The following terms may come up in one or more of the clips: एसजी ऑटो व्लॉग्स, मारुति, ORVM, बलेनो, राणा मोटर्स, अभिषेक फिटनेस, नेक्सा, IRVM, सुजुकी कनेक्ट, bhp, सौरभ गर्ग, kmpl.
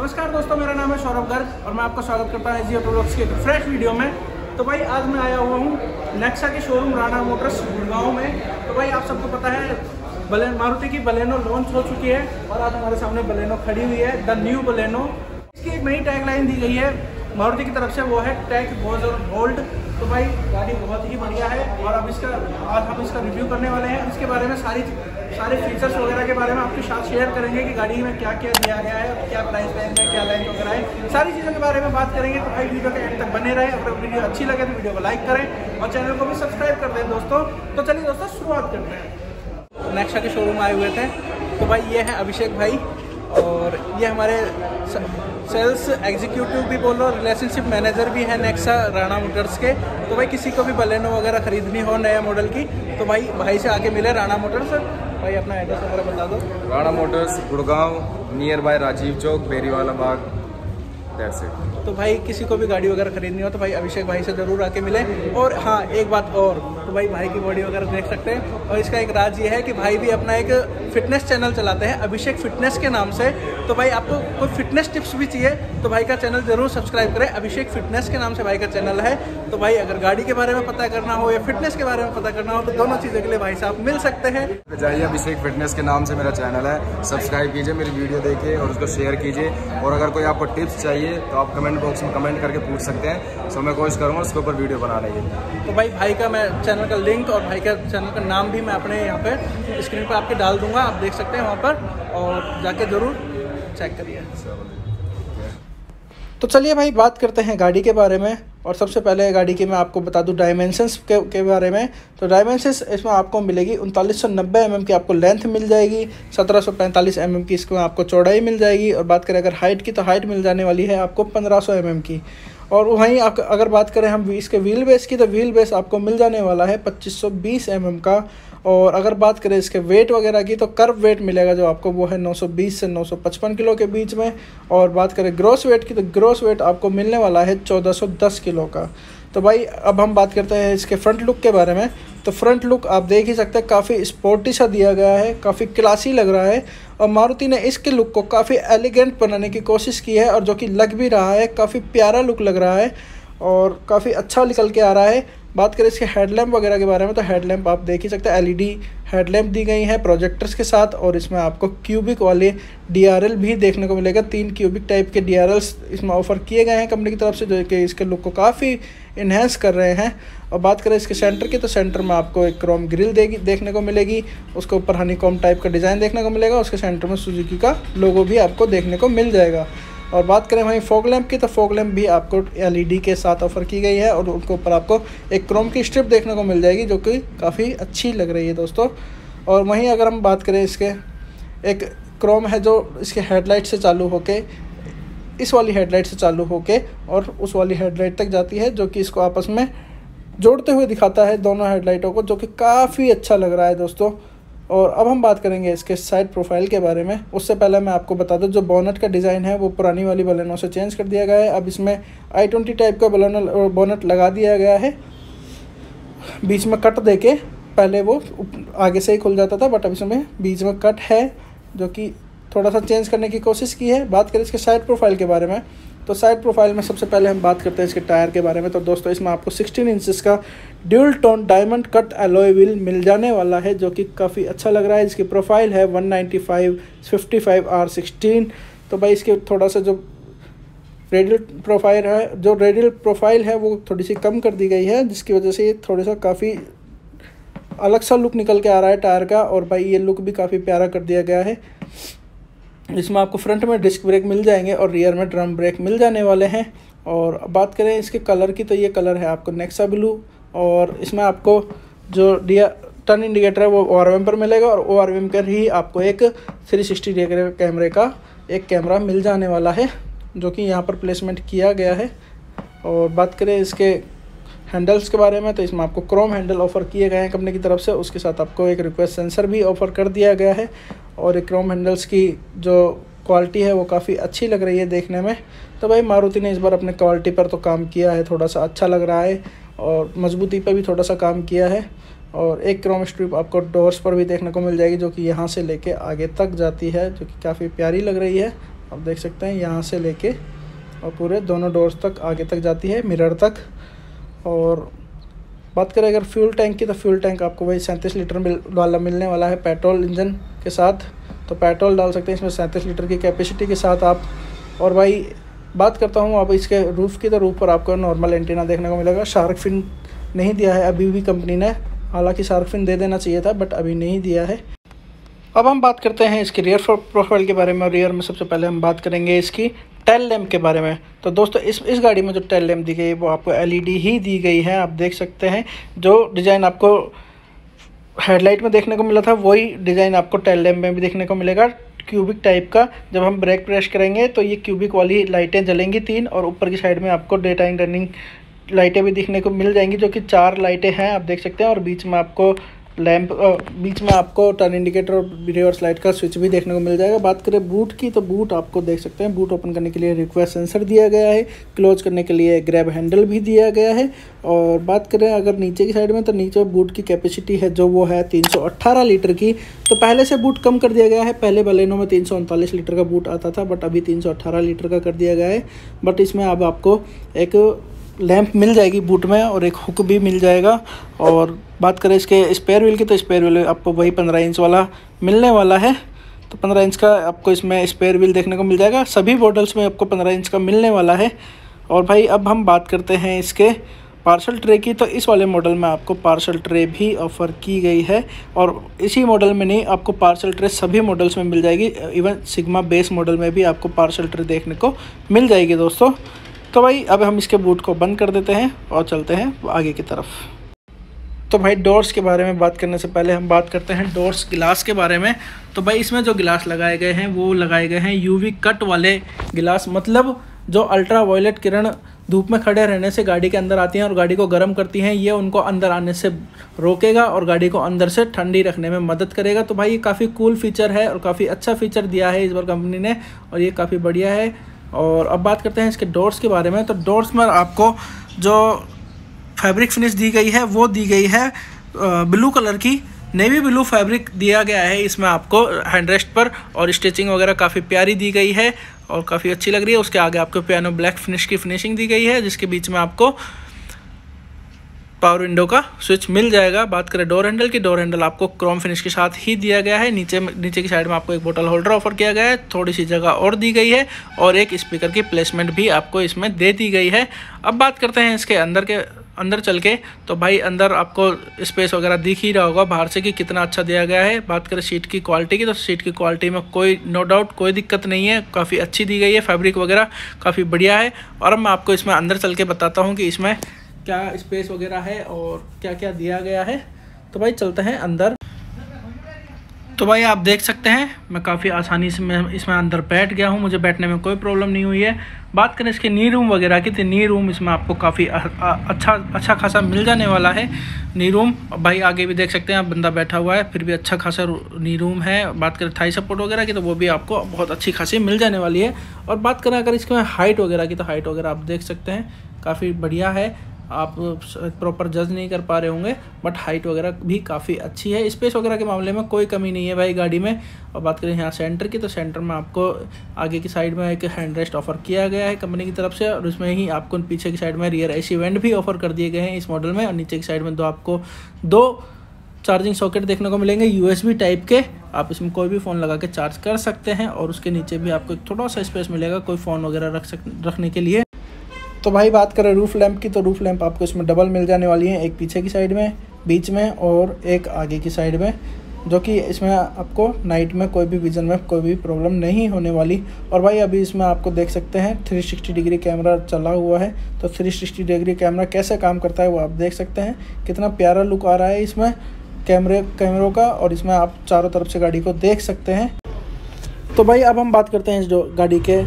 नमस्कार दोस्तों, मेरा नाम है सौरभ गर्ग और मैं आपका स्वागत करता हूँ एसजी ऑटो व्लॉग्स के एक फ्रेश वीडियो में। तो भाई आज मैं आया हुआ हूँ नेक्सा के शोरूम राणा मोटर्स गुड़गांव में। तो भाई आप सबको पता है मारुति की बलेनो लॉन्च हो चुकी है और आज हमारे सामने बलेनो खड़ी हुई है, द न्यू बलेनो। इसकी एक नई टैगलाइन दी गई है मारुति की तरफ से, वो है टेक बोल्ड और बोल्ड। तो भाई गाड़ी बहुत ही बढ़िया है और अब इसका आज हम इसका रिव्यू करने वाले हैं। उसके बारे में सारे फीचर्स वगैरह के बारे में आपके साथ शेयर करेंगे कि गाड़ी में क्या क्या दिया गया है, क्या प्राइस रेंज है, क्या लाइन वगैरह है, सारी चीज़ों के बारे में बात करेंगे। तो भाई वीडियो के एंड तक बने रहे। अगर वीडियो अच्छी लगे तो वीडियो को लाइक करें और चैनल को भी सब्सक्राइब कर दें दोस्तों। तो चलिए दोस्तों शुरुआत करते हैं। नेक्सा के शोरूम आए हुए थे। तो भाई ये हैं अभिषेक भाई और ये हमारे सेल्स एग्जीक्यूटिव भी बोलो, रिलेशनशिप मैनेजर भी है नेक्सा राणा मोटर्स के। तो भाई किसी को भी बलेनो वगैरह खरीदनी हो नया मॉडल की तो भाई से आके मिले राणा मोटर्स। भाई अपना एड्रेस वगैरह बता दो। राणा मोटर्स Gurgaon, near by Rajiv Chowk, Beriwala Bagh. तो भाई किसी को भी गाड़ी वगैरह खरीदनी हो तो भाई अभिषेक भाई से ज़रूर आके मिले। और हाँ एक बात और, तो भाई की बॉडी वगैरह देख सकते हैं। और इसका एक राज ये है कि भाई भी अपना एक फिटनेस चैनल चलाते हैं अभिषेक फिटनेस के नाम से। तो भाई आपको कोई फिटनेस टिप्स भी चाहिए तो भाई का चैनल ज़रूर सब्सक्राइब करें। अभिषेक फिटनेस के नाम से भाई का चैनल है। तो भाई अगर गाड़ी के बारे में पता करना हो या फिटनेस के बारे में पता करना हो तो दोनों चीज़ों के लिए भाई साहब मिल सकते हैं। जाइए, अभिषेक फिटनेस के नाम से मेरा चैनल है, सब्सक्राइब कीजिए, मेरी वीडियो देखिए और उसको शेयर कीजिए। और अगर कोई आपको टिप्स चाहिए तो आप कमेंट बॉक्स में कमेंट करके पूछ सकते हैं, सो मैं कोशिश करूँगा उसके ऊपर वीडियो बनाने की। तो भाई का मैं चैनल का लिंक और भाई का चैनल का नाम भी मैं अपने यहाँ पे स्क्रीन पे आपके डाल दूंगा, आप देख सकते हैं वहाँ पर और जाके ज़रूर चेक करिए। तो चलिए भाई बात करते हैं गाड़ी के बारे में। और सबसे पहले गाड़ी की मैं आपको बता दूं डायमेंशंस के बारे में। तो डायमेंशंस इसमें आपको मिलेगी 3990 mm की आपको लेंथ मिल जाएगी, 1745 mm की इसमें आपको चौड़ाई मिल जाएगी। और बात करें अगर हाइट की तो हाइट मिल जाने वाली है आपको 1500 mm की। और वहीं आप अगर बात करें हम इसके व्हील बेस की तो व्हील बेस आपको मिल जाने वाला है 2520 mm का। और अगर बात करें इसके वेट वगैरह की तो कर्व वेट मिलेगा जो आपको वो है 920 से 955 किलो के बीच में। और बात करें ग्रॉस वेट की तो ग्रॉस वेट आपको मिलने वाला है 1410 किलो का। तो भाई अब हम बात करते हैं इसके फ्रंट लुक के बारे में। तो फ्रंट लुक आप देख ही सकते हैं, काफ़ी स्पोर्टी सा दिया गया है, काफ़ी क्लासी लग रहा है। और मारुति ने इसके लुक को काफ़ी एलिगेंट बनाने की कोशिश की है और जो कि लग भी रहा है, काफ़ी प्यारा लुक लग रहा है और काफ़ी अच्छा निकल के आ रहा है। बात करें इसके हेडलैम्प वगैरह के बारे में तो हेडलैम्प आप देख ही सकते हैं, एलईडी हेडलैम्प दी गई है प्रोजेक्टर्स के साथ। और इसमें आपको क्यूबिक वाले डीआरएल भी देखने को मिलेगा, 3 क्यूबिक टाइप के डीआरएल्स इसमें ऑफर किए गए हैं कंपनी की तरफ से जो कि इसके लुक को काफ़ी इन्हेंस कर रहे हैं। और बात करें इसके सेंटर की तो सेंटर में आपको एक क्रोम ग्रिल देखने को मिलेगी, उसके ऊपर हनीकॉम टाइप का डिज़ाइन देखने को मिलेगा, उसके सेंटर में सुजुकी का लोगो भी आपको देखने को मिल जाएगा। और बात करें वहीं फॉग लैम्प की तो फॉग लैम्प भी आपको एलईडी के साथ ऑफर की गई है और उनके ऊपर आपको एक क्रोम की स्ट्रिप देखने को मिल जाएगी जो कि काफ़ी अच्छी लग रही है दोस्तों। और वहीं अगर हम बात करें इसके एक क्रोम है जो इसके हेडलाइट से चालू होके, इस वाली हेडलाइट से चालू होके और उस वाली हेडलाइट तक जाती है जो कि इसको आपस में जोड़ते हुए दिखाता है दोनों हेडलाइटों को, जो कि काफ़ी अच्छा लग रहा है दोस्तों। और अब हम बात करेंगे इसके साइड प्रोफाइल के बारे में। उससे पहले मैं आपको बता दूं जो बोनट का डिज़ाइन है वो पुरानी वाली बलेनो से चेंज कर दिया गया है। अब इसमें i20 टाइप का बलेनो बोनट लगा दिया गया है, बीच में कट देके, पहले वो आगे से ही खुल जाता था बट अब इसमें बीच में कट है जो कि थोड़ा सा चेंज करने की कोशिश की है। बात करें इसके साइड प्रोफाइल के बारे में तो साइड प्रोफाइल में सबसे पहले हम बात करते हैं इसके टायर के बारे में। तो दोस्तों इसमें आपको 16 इंचेस का dual tone diamond cut alloy wheel मिल जाने वाला है जो कि काफ़ी अच्छा लग रहा है। इसकी प्रोफाइल है 195/55 R16। तो भाई इसके थोड़ा सा जो रेडियल प्रोफाइल है वो थोड़ी सी कम कर दी गई है जिसकी वजह से ये थोड़ा सा काफ़ी अलग सा लुक निकल के आ रहा है टायर का। और भाई ये लुक भी काफ़ी प्यारा कर दिया गया है। इसमें आपको फ्रंट में डिस्क ब्रेक मिल जाएंगे और रियर में ड्रम ब्रेक मिल जाने वाले हैं। और बात करें इसके कलर की तो ये कलर है आपको नेक्सा ब्लू। और इसमें आपको जो टर्न इंडिकेटर है वो ORVM पर मिलेगा और ORVM पर ही आपको एक 360 डिग्री कैमरे का एक कैमरा मिल जाने वाला है जो कि यहाँ पर प्लेसमेंट किया गया है। और बात करें इसके हैंडल्स के बारे में तो इसमें आपको क्रोम हैंडल ऑफर किए गए हैं कंपनी की तरफ से, उसके साथ आपको एक रिक्वेस्ट सेंसर भी ऑफर कर दिया गया है। और एक क्रोम हैंडल्स की जो क्वालिटी है वो काफ़ी अच्छी लग रही है देखने में। तो भाई मारुति ने इस बार अपने क्वालिटी पर तो काम किया है, थोड़ा सा अच्छा लग रहा है। और मजबूती पर भी थोड़ा सा काम किया है। और एक क्रोम स्ट्रिप आपको डोर्स पर भी देखने को मिल जाएगी जो कि यहाँ से लेके आगे तक जाती है जो कि काफ़ी प्यारी लग रही है। आप देख सकते हैं यहाँ से लेके और पूरे दोनों डोर्स तक आगे तक जाती है, मिरर तक। और बात करें अगर फ्यूल टैंक की, तो फ्यूल टैंक आपको वही 37 लीटर वाला मिलने वाला है पेट्रोल इंजन के साथ। तो पेट्रोल डाल सकते हैं इसमें 37 लीटर की कैपेसिटी के साथ आप। और भाई बात करता हूँ अब इसके रूफ़ की, तो रूफ़ पर आपको नॉर्मल एंटीना देखने को मिलेगा। शार्क फिन नहीं दिया है अभी भी कंपनी ने, हालांकि शार्क फिन दे देना चाहिए था बट अभी नहीं दिया है। अब हम बात करते हैं इसके रियर प्रोफाइल के बारे में। रियर में सबसे पहले हम बात करेंगे इसकी टेल लैम्प के बारे में। तो दोस्तों इस गाड़ी में जो टेल लैम्प दी गई है वो आपको एलईडी ही दी गई है। आप देख सकते हैं जो डिज़ाइन आपको हेडलाइट में देखने को मिला था वही डिज़ाइन आपको टेल लैम्प में भी देखने को मिलेगा, क्यूबिक टाइप का। जब हम ब्रेक प्रेस करेंगे तो ये क्यूबिक वाली लाइटें जलेंगी 3, और ऊपर की साइड में आपको डे टाइम रनिंग लाइटें भी देखने को मिल जाएंगी जो कि 4 लाइटें हैं आप देख सकते हैं। और बीच में आपको टर्न इंडिकेटर और रिवर्स लाइट का स्विच भी देखने को मिल जाएगा। बात करें बूट की, तो बूट आपको देख सकते हैं, बूट ओपन करने के लिए रिक्वेस्ट सेंसर दिया गया है, क्लोज करने के लिए ग्रैब हैंडल भी दिया गया है। और बात करें अगर नीचे की साइड में, तो नीचे बूट की कैपेसिटी है जो वो है 318 लीटर की। तो पहले से बूट कम कर दिया गया है, पहले बलेनो में 339 लीटर का बूट आता था बट अभी 318 लीटर का कर दिया गया है। बट इसमें अब आपको एक लैंप मिल जाएगी बूट में और एक हुक भी मिल जाएगा। और बात करें इसके स्पेयर व्हील की, तो स्पेयर व्हील आपको वही 15 इंच वाला मिलने वाला है। तो 15 इंच का आपको इसमें स्पेयर व्हील देखने को मिल जाएगा, सभी मॉडल्स में आपको 15 इंच का मिलने वाला है। और भाई अब हम बात करते हैं इसके पार्सल ट्रे की। तो इस वाले मॉडल में आपको पार्सल ट्रे भी ऑफ़र की गई है, और इसी मॉडल में नहीं, आपको पार्सल ट्रे सभी मॉडल्स में मिल जाएगी, इवन सिग्मा बेस मॉडल में भी आपको पार्सल ट्रे देखने को मिल जाएगी दोस्तों। तो भाई अब हम इसके बूट को बंद कर देते हैं और चलते हैं आगे की तरफ। तो भाई डोर्स के बारे में बात करने से पहले हम बात करते हैं डोर्स गिलास के बारे में। तो भाई इसमें जो गिलास लगाए गए हैं वो लगाए गए हैं यूवी कट वाले गिलास, मतलब जो अल्ट्रा वायलेट किरण धूप में खड़े रहने से गाड़ी के अंदर आती हैं और गाड़ी को गर्म करती हैं, ये उनको अंदर आने से रोकेगा और गाड़ी को अंदर से ठंडी रखने में मदद करेगा। तो भाई ये काफ़ी कूल फीचर है और काफ़ी अच्छा फीचर दिया है इस बार कंपनी ने, और ये काफ़ी बढ़िया है। और अब बात करते हैं इसके डोर्स के बारे में। तो डोर्स में आपको जो फैब्रिक फिनिश दी गई है वो दी गई है ब्लू कलर की, नेवी ब्लू फैब्रिक दिया गया है इसमें आपको हैंडरेस्ट पर, और स्टिचिंग वगैरह काफ़ी प्यारी दी गई है और काफ़ी अच्छी लग रही है। उसके आगे आपको पियानो ब्लैक फिनिश की फिनिशिंग दी गई है, जिसके बीच में आपको पावर विंडो का स्विच मिल जाएगा। बात करें डोर हैंडल की, डोर हैंडल आपको क्रोम फिनिश के साथ ही दिया गया है। नीचे की साइड में आपको एक बोतल होल्डर ऑफर किया गया है, थोड़ी सी जगह और दी गई है, और एक स्पीकर की प्लेसमेंट भी आपको इसमें दे दी गई है। अब बात करते हैं इसके अंदर चल के। तो भाई अंदर आपको स्पेस वगैरह दिख ही रहा होगा बाहर से कि कितना अच्छा दिया गया है। बात करें सीट की क्वालिटी की, तो सीट की क्वालिटी में कोई नो डाउट कोई दिक्कत नहीं है, काफ़ी अच्छी दी गई है, फैब्रिक वगैरह काफ़ी बढ़िया है। और अब मैं आपको इसमें अंदर चल के बताता हूँ कि इसमें क्या स्पेस वगैरह है और क्या क्या दिया गया है। तो भाई चलते हैं अंदर। तो भाई आप देख सकते हैं मैं काफ़ी आसानी से मैं इसमें अंदर बैठ गया हूँ, मुझे बैठने में कोई प्रॉब्लम नहीं हुई है। बात करें इसके नी रूम वगैरह की, तो नी रूम इसमें आपको काफ़ी अच्छा खासा मिल जाने वाला है नी रूम। भाई आगे भी देख सकते हैं आप, बंदा बैठा हुआ है फिर भी अच्छा खासा नी रूम है। बात करें थाई सपोर्ट वगैरह की, तो वो भी आपको बहुत अच्छी खासी मिल जाने वाली है। और बात करें अगर इसमें हाइट वगैरह की, तो हाइट वगैरह आप देख सकते हैं काफ़ी बढ़िया है, आप प्रॉपर जज नहीं कर पा रहे होंगे बट हाइट वगैरह भी काफ़ी अच्छी है। स्पेस वगैरह के मामले में कोई कमी नहीं है भाई गाड़ी में। और बात करें यहाँ सेंटर की, तो सेंटर में आपको आगे की साइड में एक हैंडरेस्ट ऑफर किया गया है कंपनी की तरफ से, और उसमें ही आपको पीछे की साइड में रियर एसी वेंट भी ऑफर कर दिए गए हैं इस मॉडल में। और नीचे की साइड में दो चार्जिंग सॉकेट देखने को मिलेंगे USB टाइप के, आप इसमें कोई भी फ़ोन लगा के चार्ज कर सकते हैं। और उसके नीचे भी आपको थोड़ा सा स्पेस मिलेगा कोई फ़ोन वगैरह रखने के लिए। तो भाई बात करें रूफ़ लैंप की, तो रूफ़ लैंप आपको इसमें डबल मिल जाने वाली है, एक पीछे की साइड में, बीच में और एक आगे की साइड में, जो कि इसमें आपको नाइट में कोई भी विज़न में कोई भी प्रॉब्लम नहीं होने वाली। और भाई अभी इसमें आपको देख सकते हैं 360 डिग्री कैमरा चला हुआ है, तो 360 डिग्री कैमरा कैसे काम करता है वो आप देख सकते हैं, कितना प्यारा लुक आ रहा है इसमें कैमरों का। और इसमें आप चारों तरफ से गाड़ी को देख सकते हैं। तो भाई अब हम बात करते हैं इस गाड़ी के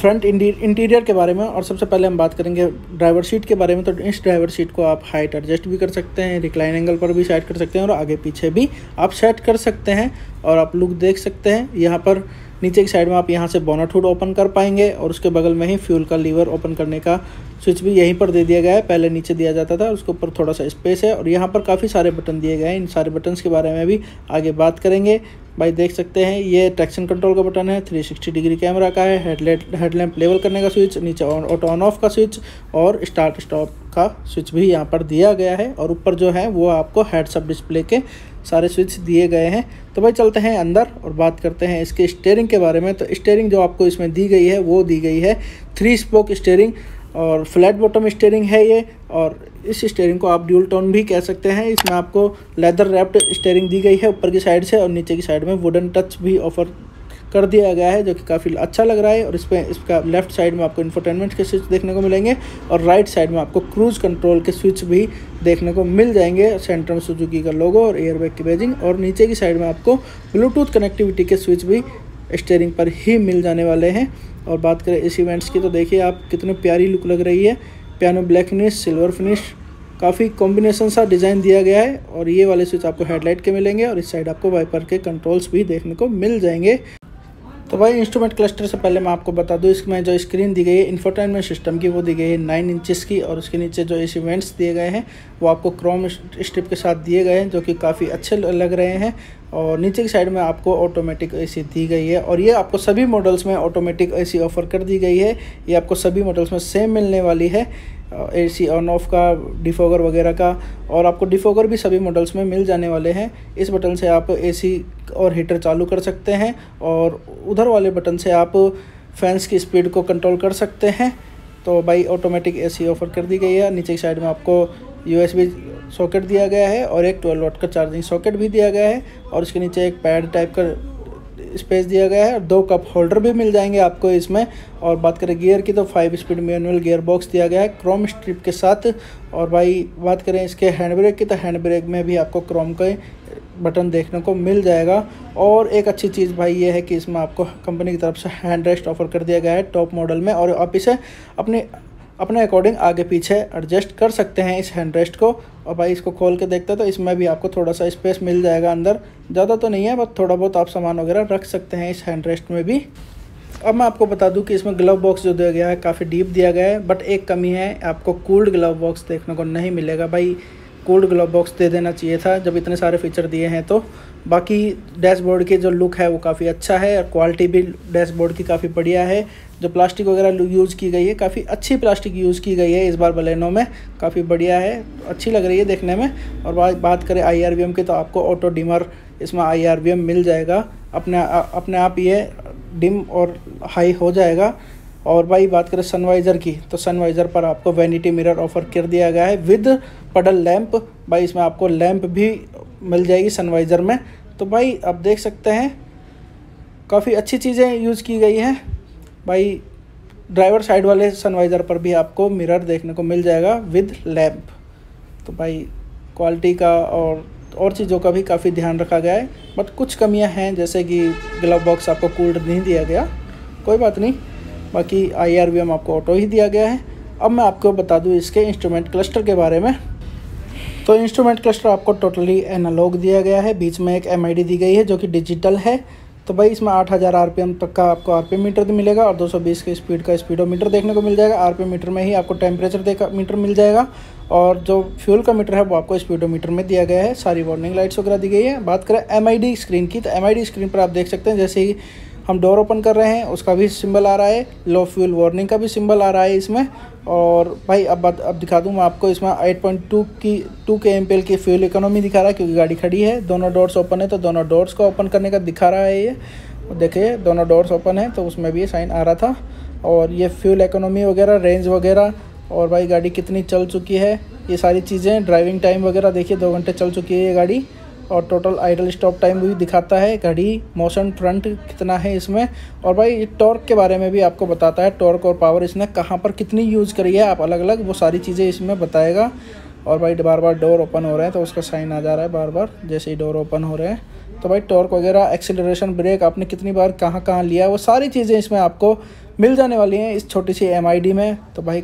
फ्रंट इंटीरियर के बारे में। और सबसे पहले हम बात करेंगे ड्राइवर सीट के बारे में। तो इस ड्राइवर सीट को आप हाइट एडजस्ट भी कर सकते हैं, रिक्लाइन एंगल पर भी सेट कर सकते हैं और आगे पीछे भी आप सेट कर सकते हैं। और आप लुक देख सकते हैं यहाँ पर नीचे की साइड में आप यहाँ से बोनट हुड ओपन कर पाएंगे और उसके बगल में ही फ्यूल का लीवर ओपन करने का स्विच भी यहीं पर दे दिया गया है। पहले नीचे दिया जाता था, उसके ऊपर थोड़ा सा स्पेस है और यहाँ पर काफ़ी सारे बटन दिए गए हैं। इन सारे बटन्स के बारे में भी आगे बात करेंगे। भाई देख सकते हैं ये ट्रैक्शन कंट्रोल का बटन है, 360 डिग्री कैमरा का है, हेडलैम्प लेवल करने का स्विच, नीचे ऑटो ऑन ऑफ का स्विच और स्टार्ट स्टॉप का स्विच भी यहाँ पर दिया गया है। और ऊपर जो है वो आपको हेडअप डिस्प्ले के सारे स्विच दिए गए हैं। तो भाई चलते हैं अंदर और बात करते हैं इसके स्टेयरिंग के बारे में। तो स्टेयरिंग जो आपको इसमें दी गई है वो दी गई है 3 स्पोक स्टेयरिंग और फ्लैट बॉटम स्टेयरिंग है ये। और इस स्टेयरिंग को आप ड्यूल टोन भी कह सकते हैं। इसमें आपको लेदर रैप्ड स्टेयरिंग दी गई है ऊपर की साइड से और नीचे की साइड में वुडन टच भी ऑफर कर दिया गया है, जो कि काफ़ी अच्छा लग रहा है। और इसमें इसका लेफ्ट साइड में आपको इंफोटेनमेंट के स्विच देखने को मिलेंगे और राइट साइड में आपको क्रूज़ कंट्रोल के स्विच भी देखने को मिल जाएंगे। सेंटर में सुजुकी का लोगो और एयरबैग की बैजिंग और नीचे की साइड में आपको ब्लूटूथ कनेक्टिविटी के स्विच भी स्टेयरिंग पर ही मिल जाने वाले हैं। और बात करें इस इवेंट्स की तो देखिए आप कितनी प्यारी लुक लग रही है। Piano black finish, silver finish, काफ़ी कॉम्बिनेशन सा डिज़ाइन दिया गया है। और ये वाले स्विच आपको हेडलाइट के मिलेंगे और इस साइड आपको वाइपर के कंट्रोल्स भी देखने को मिल जाएंगे। तो भाई इंस्ट्रूमेंट क्लस्टर से पहले मैं आपको बता दूं, इसमें जो स्क्रीन दी गई है इंफोटेनमेंट सिस्टम की वो दी गई है 9 इंचेस की और उसके नीचे जो इस इवेंट्स दिए गए हैं वो आपको क्रोम स्ट्रिप के साथ दिए गए हैं, जो कि काफ़ी अच्छे लग रहे हैं। और नीचे की साइड में आपको ऑटोमेटिक एसी दी गई है और ये आपको सभी मॉडल्स में ऑटोमेटिक एसी ऑफर कर दी गई है। ये आपको सभी मॉडल्स में सेम मिलने वाली है, एसी ऑन ऑफ का, डिफोगर वगैरह का। और आपको डिफोगर भी सभी मॉडल्स में मिल जाने वाले हैं। इस बटन से आप एसी और हीटर चालू कर सकते हैं और उधर वाले बटन से आप फैंस की स्पीड को कंट्रोल कर सकते हैं। तो भाई ऑटोमेटिक एसी ऑफर कर दी गई है। नीचे की साइड में आपको USB सॉकेट दिया गया है और एक 12 वाट का चार्जिंग सॉकेट भी दिया गया है और उसके नीचे एक पैड टाइप का स्पेस दिया गया है और 2 कप होल्डर भी मिल जाएंगे आपको इसमें। और बात करें गियर की तो 5 स्पीड मैनुअल गियर बॉक्स दिया गया है क्रोम स्ट्रिप के साथ। और भाई बात करें इसके हैंड ब्रेक की तो हैंड ब्रेक में भी आपको क्रोम के बटन देखने को मिल जाएगा। और एक अच्छी चीज़ भाई ये है कि इसमें आपको कंपनी की तरफ से हैंड रेस्ट ऑफर कर दिया गया है टॉप मॉडल में और आप इसे अपने अकॉर्डिंग आगे पीछे एडजस्ट कर सकते हैं इस हैंडरेस्ट को। और भाई इसको खोल के देखते हैं तो इसमें भी आपको थोड़ा सा स्पेस मिल जाएगा अंदर, ज़्यादा तो नहीं है, बस थोड़ा बहुत आप सामान वगैरह रख सकते हैं इस हैंडरेस्ट में भी। अब मैं आपको बता दूं कि इसमें ग्लव बॉक्स जो दिया गया है काफ़ी डीप दिया गया है, बट एक कमी है, आपको कूल्ड ग्लव बॉक्स देखने को नहीं मिलेगा। भाई कोल्ड ग्लव बॉक्स दे देना चाहिए था जब इतने सारे फीचर दिए हैं तो। बाकी डैशबोर्ड की जो लुक है वो काफ़ी अच्छा है और क्वालिटी भी डैशबोर्ड की काफ़ी बढ़िया है। जो प्लास्टिक वगैरह यूज़ की गई है काफ़ी अच्छी प्लास्टिक यूज़ की गई है इस बार बलेनो में, काफ़ी बढ़िया है, अच्छी लग रही है देखने में। और बात करें IRVM की तो आपको ऑटो डिमर इसमें IRVM मिल जाएगा, अपने आप ये डिम और हाई हो जाएगा। और भाई बात करें सनवाइज़र की तो सनवाइज़र पर आपको वैनिटी मिरर ऑफर कर दिया गया है विद पडल लैंप। भाई इसमें आपको लैंप भी मिल जाएगी सनवाइज़र में। तो भाई आप देख सकते हैं काफ़ी अच्छी चीज़ें यूज़ की गई हैं। भाई ड्राइवर साइड वाले सनवाइज़र पर भी आपको मिरर देखने को मिल जाएगा विद लैंप। तो भाई क्वालिटी का और चीज़ों का भी काफ़ी ध्यान रखा गया है, बट कुछ कमियाँ हैं जैसे कि ग्लव बॉक्स आपको कूल्ड नहीं दिया गया, कोई बात नहीं। बाकी IRVM आपको ऑटो ही दिया गया है। अब मैं आपको बता दूं इसके इंस्ट्रूमेंट क्लस्टर के बारे में। तो इंस्ट्रूमेंट क्लस्टर आपको टोटली एनालॉग दिया गया है, बीच में एक MID दी गई है जो कि डिजिटल है। तो भाई इसमें 8000 RPM तक का आपको RPM मीटर मिलेगा और 220 के स्पीड का स्पीडोमीटर देखने को मिल जाएगा। RPM मीटर में ही आपको टेम्परेचर देखा मीटर मिल जाएगा और जो फ्यूल का मीटर है वो आपको स्पीडोमीटर में दिया गया है। सारी वार्निंग लाइट्स वगैरह दी गई है। बात करें MID स्क्रीन की तो MID स्क्रीन पर आप देख सकते हैं जैसे ही हम डोर ओपन कर रहे हैं उसका भी सिंबल आ रहा है, लो फ्यूल वार्निंग का भी सिंबल आ रहा है इसमें। और भाई अब दिखा दूं मैं आपको, इसमें 8.2 kmpl की फ्यूल इकोनॉमी दिखा रहा है क्योंकि गाड़ी खड़ी है। दोनों डोर्स ओपन है तो दोनों डोर्स को ओपन करने का दिखा रहा है ये, देखिए दोनों डोर्स ओपन है तो उसमें भी ये साइन आ रहा था। और ये फ्यूल इकोनॉमी वगैरह, रेंज वगैरह, और भाई गाड़ी कितनी चल चुकी है, ये सारी चीज़ें, ड्राइविंग टाइम वगैरह देखिए 2 घंटे चल चुकी है ये गाड़ी। और टोटल आइडल स्टॉप टाइम भी दिखाता है, घड़ी मोशन फ्रंट कितना है इसमें। और भाई टॉर्क के बारे में भी आपको बताता है, टॉर्क और पावर इसने कहाँ पर कितनी यूज़ करी है आप अलग अलग, वो सारी चीज़ें इसमें बताएगा। और भाई बार बार डोर ओपन हो रहे हैं तो उसका साइन आ जा रहा है बार बार जैसे ही डोर ओपन हो रहे हैं। तो भाई टॉर्क वगैरह, एक्सीलरेशन, ब्रेक आपने कितनी बार कहाँ कहाँ लिया, वो सारी चीज़ें इसमें आपको मिल जाने वाली हैं इस छोटी सी MID में। तो भाई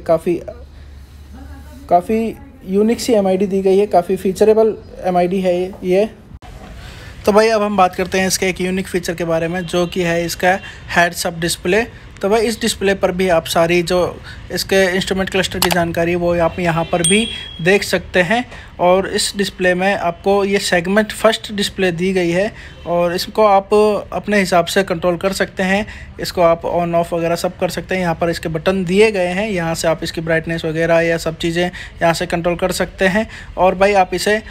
काफ़ी यूनिक सी MID दी गई है, काफ़ी फीचरेबल MID है ये। तो भाई अब हम बात करते हैं इसके एक यूनिक फीचर के बारे में, जो कि है इसका हेड्स अप डिस्प्ले। तो भाई इस डिस्प्ले पर भी आप सारी जो इसके इंस्ट्रूमेंट क्लस्टर की जानकारी वो आप यहाँ पर भी देख सकते हैं। और इस डिस्प्ले में आपको ये सेगमेंट फर्स्ट डिस्प्ले दी गई है और इसको आप अपने हिसाब से कंट्रोल कर सकते हैं। इसको आप ऑन ऑफ वगैरह सब कर सकते हैं। यहाँ पर इसके बटन दिए गए हैं, यहाँ से आप इसकी ब्राइटनेस वगैरह या सब चीज़ें यहाँ से कंट्रोल कर सकते हैं। और भाई आप इसे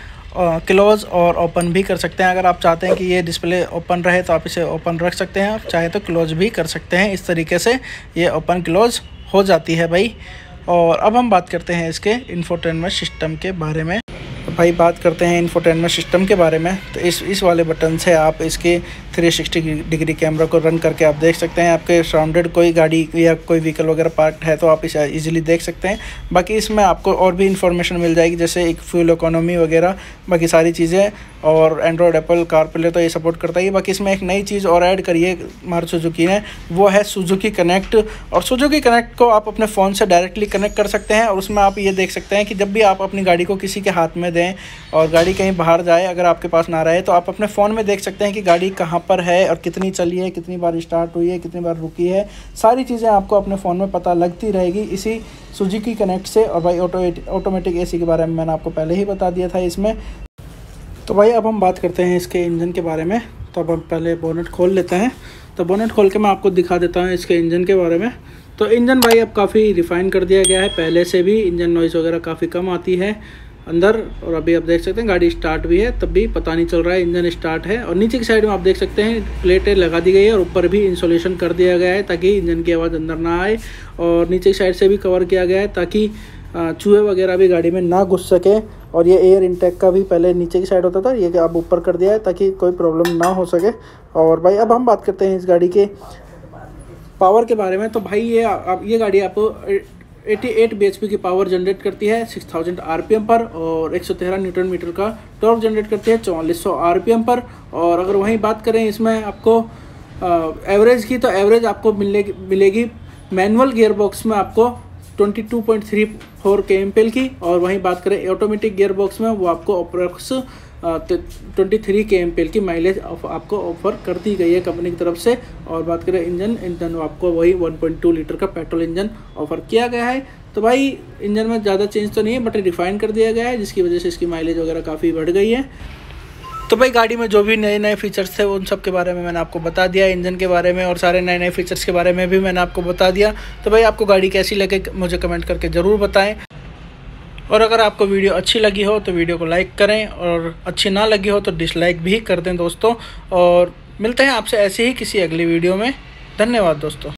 क्लोज़ और ओपन भी कर सकते हैं। अगर आप चाहते हैं कि ये डिस्प्ले ओपन रहे तो आप इसे ओपन रख सकते हैं, आप चाहे तो क्लोज़ भी कर सकते हैं। इस तरीके से ये ओपन क्लोज़ हो जाती है भाई। और अब हम बात करते हैं इसके इंफोटेनमेंट सिस्टम के बारे में। तो भाई बात करते हैं इंफोटेनमेंट सिस्टम के बारे में। तो इस वाले बटन से आप इसके 360 डिग्री कैमरा को रन करके आप देख सकते हैं। आपके सराउंडेड कोई गाड़ी या कोई व्हीकल वगैरह पार्क है तो आप इसे इजीली देख सकते हैं। बाकी इसमें आपको और भी इंफॉर्मेशन मिल जाएगी, जैसे एक फ्यूल इकोनॉमी वगैरह, बाकी सारी चीज़ें। और एंड्रॉयड एप्पल कारप्ले तो ये सपोर्ट करता ही। बाकी इसमें एक नई चीज़ और ऐड करी है मारुति सुजुकी ने, वो है सुजुकी कनेक्ट। और सुजुकी कनेक्ट को आप अपने फ़ोन से डायरेक्टली कनेक्ट कर सकते हैं और उसमें आप ये देख सकते हैं कि जब भी आप अपनी गाड़ी को किसी के हाथ में दें और गाड़ी कहीं बाहर जाए, अगर आपके पास ना रहे तो आप अपने फ़ोन में देख सकते हैं कि गाड़ी कहाँ पर है और कितनी चली है, कितनी बार स्टार्ट हुई है, कितनी बार रुकी है। सारी चीज़ें आपको अपने फ़ोन में पता लगती रहेगी इसी सुजुकी कनेक्ट से। और भाई ऑटोमेटिक एसी के बारे में मैंने आपको पहले ही बता दिया था इसमें। तो भाई अब हम बात करते हैं इसके इंजन के बारे में। तो अब हम पहले बोनेट खोल लेते हैं। तो बोनेट खोल के मैं आपको दिखा देता हूँ इसके इंजन के बारे में। तो इंजन भाई अब काफ़ी रिफ़ाइन कर दिया गया है पहले से भी। इंजन नॉइज़ वगैरह काफ़ी कम आती है अंदर। और अभी आप देख सकते हैं गाड़ी स्टार्ट भी है, तब भी पता नहीं चल रहा है इंजन स्टार्ट है। और नीचे की साइड में आप देख सकते हैं प्लेटें लगा दी गई है और ऊपर भी इंसुलेशन कर दिया गया है ताकि इंजन की आवाज़ अंदर ना आए। और नीचे की साइड से भी कवर किया गया है ताकि चूहे वगैरह भी गाड़ी में ना घुस सके। और ये एयर इंटेक का भी पहले नीचे की साइड होता था, ये अब ऊपर कर दिया है ताकि कोई प्रॉब्लम ना हो सके। और भाई अब हम बात करते हैं इस गाड़ी के पावर के बारे में। तो भाई ये गाड़ी आपको 88 bhp की पावर जनरेट करती है 6000 rpm पर और 113 न्यूटन मीटर का टॉर्क जनरेट करती है 4400 rpm पर। और अगर वहीं बात करें इसमें आपको एवरेज की, तो एवरेज आपको मिलेगी मैनुअल गियरबॉक्स में आपको 22.34 kmpl की। और वहीं बात करें ऑटोमेटिक गियरबॉक्स में, वो आपको अप्रॉक्स 23 kmpl की माइलेज आपको ऑफर कर दी गई है कंपनी की तरफ से। और बात करें इंजन आपको वही 1.2 लीटर का पेट्रोल इंजन ऑफर किया गया है। तो भाई इंजन में ज़्यादा चेंज तो नहीं है, बट रिफाइन कर दिया गया है जिसकी वजह से इसकी माइलेज वगैरह काफ़ी बढ़ गई है। तो भाई गाड़ी में जो भी नए नए फीचर्स थे उन सब के बारे में मैंने आपको बता दिया, इंजन के बारे में और सारे नए नए फीचर्स के बारे में भी मैंने आपको बता दिया। तो भाई आपको गाड़ी कैसी लगे मुझे कमेंट करके ज़रूर बताएँ। और अगर आपको वीडियो अच्छी लगी हो तो वीडियो को लाइक करें और अच्छी ना लगी हो तो डिसलाइक भी कर दें दोस्तों। और मिलते हैं आपसे ऐसे ही किसी अगली वीडियो में। धन्यवाद दोस्तों।